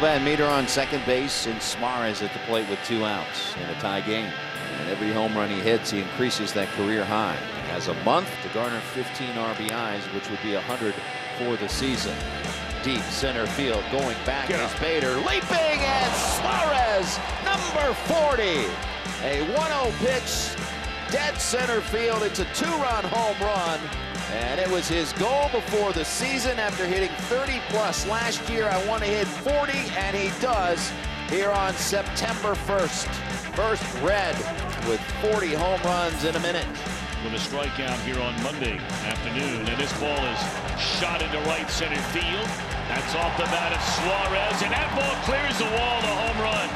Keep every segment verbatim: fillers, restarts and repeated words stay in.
Van Meter on second base and Suarez at the plate with two outs in a tie game. And every home run he hits, he increases that career high. He has a month to garner fifteen R B Is, which would be one hundred for the season. Deep center field, going back is Bader, leaping, and Suarez, number forty. A one oh pitch, dead center field. It's a two-run home run, and it was his goal before the season. After hitting thirty plus last year, I want to hit forty, and he does here on September first. First Red with forty home runs in a minute. With a strikeout here on Monday afternoon, and this ball is shot into right center field. That's off the bat of Suarez, and that ball clears the wall to home run.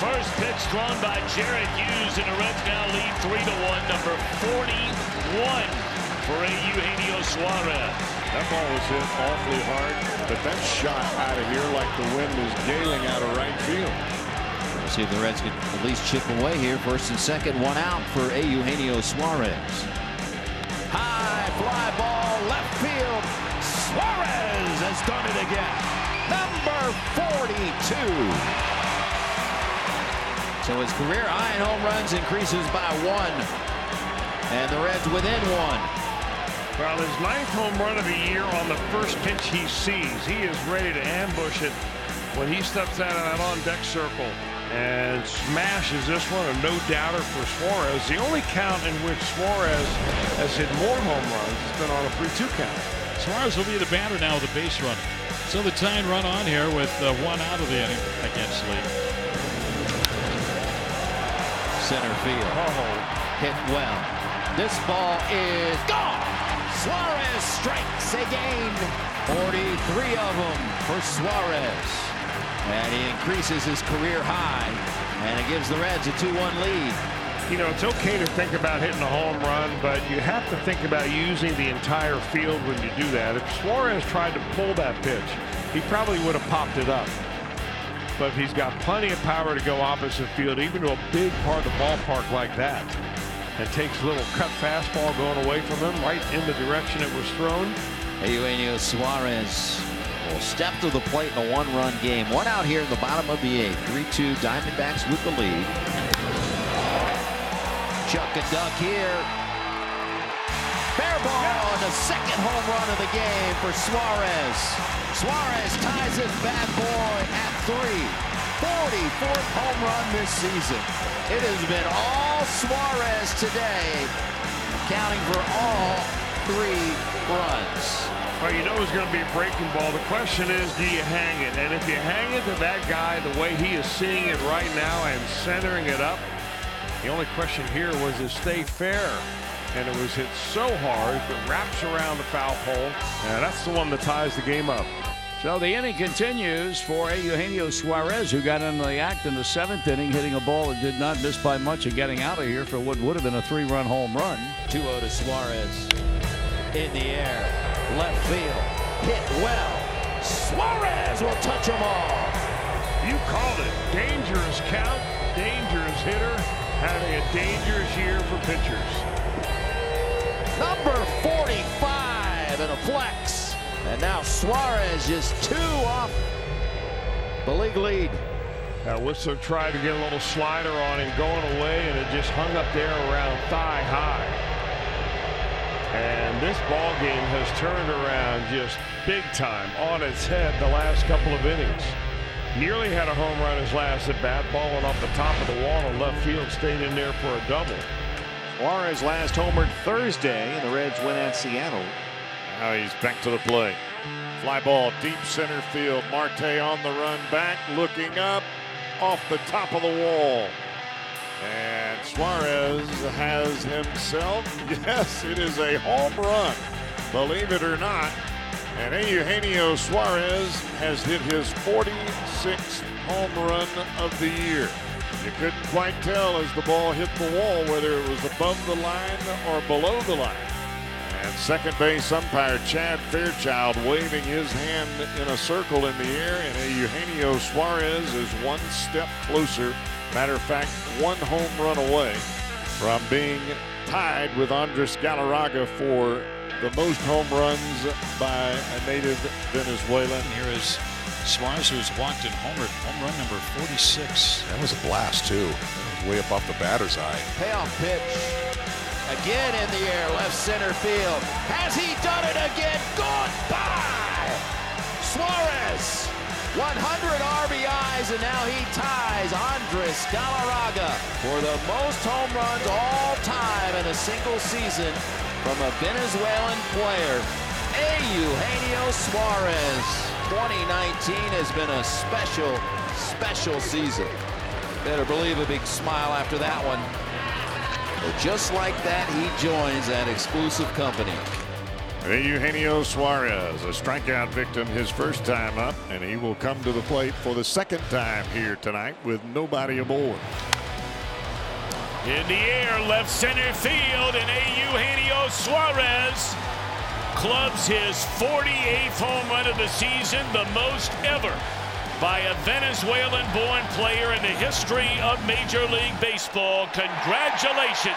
First pitch thrown by Jared Hughes, and the Reds now lead three to one. Number forty-one for Eugenio Suarez. That ball was hit awfully hard, but that shot out of here like the wind was galing out of right field. See if the Reds can at least chip away here. First and second, one out for Eugenio Suarez. High fly ball, left field. Suarez has done it again. Number forty-two. So his career high in home runs increases by one, and the Reds within one. Well, his ninth home run of the year on the first pitch he sees. He is ready to ambush it when he steps out of that on-deck circle. And smashes this one, a no-doubter for Suarez. The only count in which Suarez has hit more home runs has been on a three two count. Suarez will be the batter now with a base run. So the tying run on here with uh, one out of the inning against Lee. Center field. Oh, hit well. This ball is gone. Suarez strikes again. forty-three of them for Suarez. And he increases his career high, and it gives the Reds a two one lead. You know, it's okay to think about hitting a home run, but you have to think about using the entire field when you do that. If Suarez tried to pull that pitch, he probably would have popped it up. But he's got plenty of power to go opposite field, even to a big part of the ballpark like that. It takes a little cut fastball going away from him, right in the direction it was thrown. Eugenio Suarez will step to the plate in a one-run game. One out here in the bottom of the eighth. three two Diamondbacks with the lead. Chuck a duck here. Fair ball on the second home run of the game for Suarez. Suarez ties his bad boy at three. forty-fourth home run this season. It has been all Suarez today, accounting for all three runs. Well, you know it's going to be a breaking ball. The question is, do you hang it? And if you hang it to that guy the way he is seeing it right now and centering it up, the only question here was to stay fair. And it was hit so hard, it wraps around the foul pole. And that's the one that ties the game up. So the inning continues for Eugenio Suarez, who got into the act in the seventh inning, hitting a ball that did not miss by much and getting out of here for what would have been a three-run home run. two oh to Suarez in the air. Left field, hit well. Suarez will touch them all. You called it. Dangerous count, dangerous hitter, having a dangerous year for pitchers. Number forty-five and a flex. And now Suarez is two off the league lead. Now Whistler tried to get a little slider on him going away, and it just hung up there around thigh high. And this ball game has turned around just big time on its head the last couple of innings. Nearly had a home run his last at bat, ball went off the top of the wall in left field, stayed in there for a double. Suarez last homered Thursday, and the Reds win at Seattle. Now he's back to the plate. Fly ball deep center field. Marte on the run back, looking up, off the top of the wall. And Suarez has himself. Yes, it is a home run, believe it or not. And Eugenio Suarez has hit his forty-sixth home run of the year. You couldn't quite tell as the ball hit the wall whether it was above the line or below the line. And second base umpire Chad Fairchild waving his hand in a circle in the air, and Eugenio Suarez is one step closer. Matter of fact, one home run away from being tied with Andres Galarraga for the most home runs by a native Venezuelan. Here is Suarez, who's walked and homered, home run number forty-six. That was a blast, too. That was way above the batter's eye. Payoff pitch. Again in the air, left center field. Has he done it again? Goodbye! Suarez, one hundred R B Is, and now he ties Andres Galarraga for the most home runs all time in a single season from a Venezuelan player. Eugenio Suarez. twenty nineteen has been a special, special season. Better believe a big smile after that one. But just like that, he joins that exclusive company. Eugenio Suarez, a strikeout victim his first time up, and he will come to the plate for the second time here tonight with nobody aboard. In the air, left center field, and Eugenio Suarez clubs his forty-eighth home run of the season, the most ever by a Venezuelan-born player in the history of Major League Baseball. Congratulations,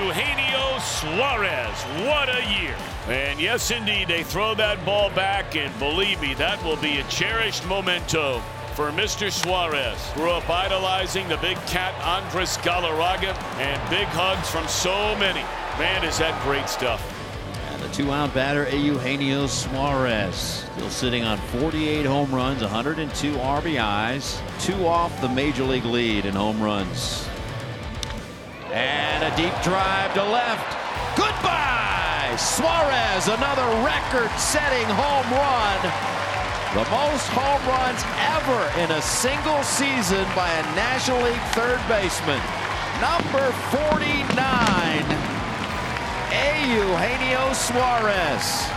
Eugenio Suarez. What a year. And yes, indeed, they throw that ball back, and believe me, that will be a cherished memento for Mister Suarez. Grew up idolizing the big cat Andres Galarraga, and big hugs from so many. Man, is that great stuff. The two-out batter, Eugenio Suarez, still sitting on forty-eight home runs, one hundred two R B Is, two off the Major League lead in home runs. And a deep drive to left. Goodbye! Suarez, another record-setting home run. The most home runs ever in a single season by a National League third baseman. Number forty-nine. Eugenio Suarez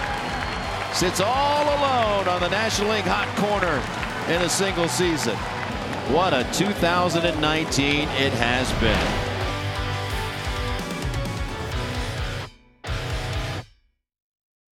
sits all alone on the National League hot corner in a single season. What a two thousand nineteen it has been.